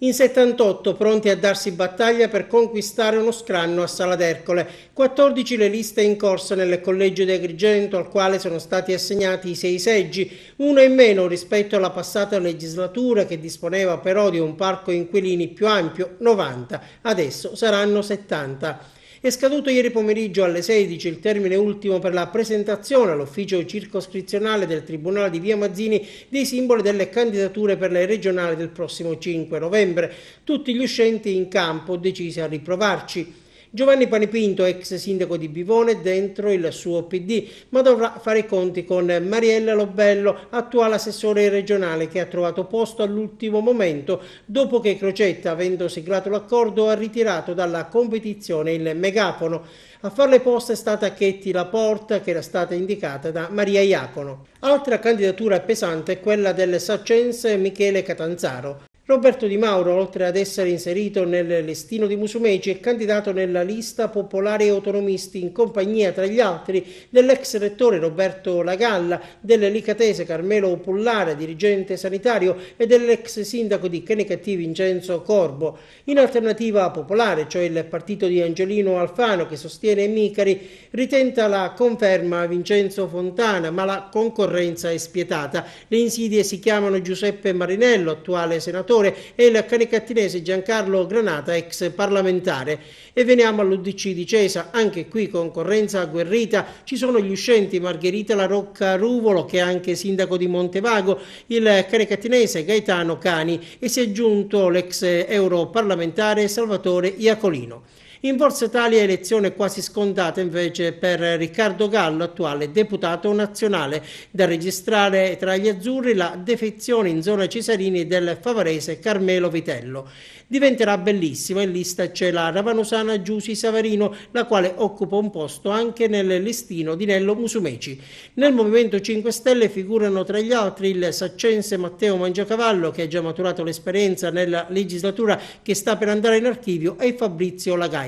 In 78 pronti a darsi battaglia per conquistare uno scranno a Sala d'Ercole, 14 le liste in corsa nel collegio di Agrigento al quale sono stati assegnati 6 seggi, uno in meno rispetto alla passata legislatura che disponeva però di un parco inquilini più ampio, 90, adesso saranno 70. È scaduto ieri pomeriggio alle 16 il termine ultimo per la presentazione all'ufficio circoscrizionale del Tribunale di Via Mazzini dei simboli delle candidature per le regionali del prossimo 5 novembre. Tutti gli uscenti in campo decisi a riprovarci. Giovanni Panipinto, ex sindaco di Bivone, dentro il suo PD, ma dovrà fare i conti con Mariella Lobello, attuale assessore regionale, che ha trovato posto all'ultimo momento, dopo che Crocetta, avendo siglato l'accordo, ha ritirato dalla competizione il megafono. A far le poste è stata Chetti Laporta, che era stata indicata da Maria Iacono. Altra candidatura pesante è quella del saccense Michele Catanzaro. Roberto Di Mauro, oltre ad essere inserito nel listino di Musumeci, è candidato nella lista popolare e autonomisti in compagnia, tra gli altri, dell'ex rettore Roberto Lagalla, dell'elicatese Carmelo Pullare, dirigente sanitario, e dell'ex sindaco di Canicattì Vincenzo Corbo. In alternativa popolare, cioè il partito di Angelino Alfano, che sostiene Micari, ritenta la conferma a Vincenzo Fontana, ma la concorrenza è spietata. Le insidie si chiamano Giuseppe Marinello, attuale senatore, e il canicattinese Giancarlo Granata, ex parlamentare. E veniamo all'UDC di Cesa, anche qui concorrenza agguerrita, ci sono gli uscenti Margherita La Rocca Ruvolo, che è anche sindaco di Montevago, il canicattinese Gaetano Cani e si è aggiunto l'ex europarlamentare Salvatore Iacolino. In Forza Italia elezione quasi scontata invece per Riccardo Gallo, attuale deputato nazionale, da registrare tra gli azzurri la defezione in zona Cesarini del favarese Carmelo Vitello. Diventerà bellissima, in lista c'è la ravanusana Giusi Savarino, la quale occupa un posto anche nel listino di Nello Musumeci. Nel Movimento 5 Stelle figurano tra gli altri il saccense Matteo Mangiacavallo, che ha già maturato l'esperienza nella legislatura che sta per andare in archivio, e Fabrizio Lagai.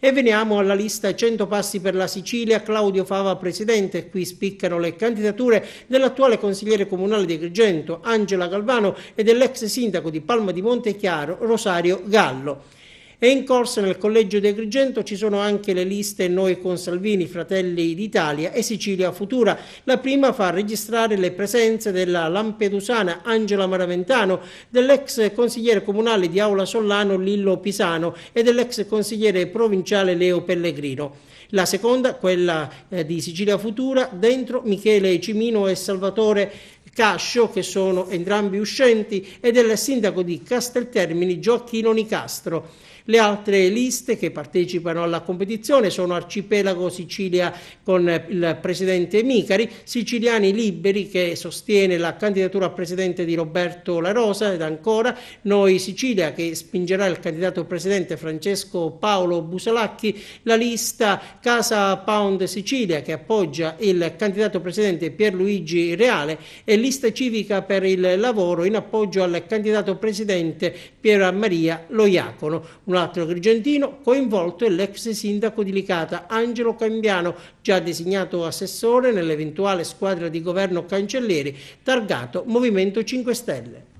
E veniamo alla lista 100 passi per la Sicilia, Claudio Fava presidente. Qui spiccano le candidature dell'attuale consigliere comunale di Agrigento Angela Galvano e dell'ex sindaco di Palma di Montechiaro Rosario Gallo. E in corsa nel collegio di Agrigento ci sono anche le liste Noi con Salvini, Fratelli d'Italia e Sicilia Futura. La prima fa registrare le presenze della lampedusana Angela Maraventano, dell'ex consigliere comunale di Aula Sollano Lillo Pisano e dell'ex consigliere provinciale Leo Pellegrino. La seconda, quella di Sicilia Futura, dentro Michele Cimino e Salvatore Cascio, che sono entrambi uscenti, e del sindaco di Casteltermini Gioacchino Nicastro. Le altre liste che partecipano alla competizione sono Arcipelago Sicilia con il presidente Micari, Siciliani Liberi, che sostiene la candidatura a presidente di Roberto La Rosa, ed ancora Noi Sicilia, che spingerà il candidato presidente Francesco Paolo Busalacchi, la lista Casa Pound Sicilia, che appoggia il candidato presidente Pierluigi Reale, e lista civica per il lavoro in appoggio al candidato presidente Pier Maria Lo Iacono. Un altro agrigentino coinvolto è l'ex sindaco di Licata, Angelo Cambiano, già designato assessore nell'eventuale squadra di governo Cancellieri, targato Movimento 5 Stelle.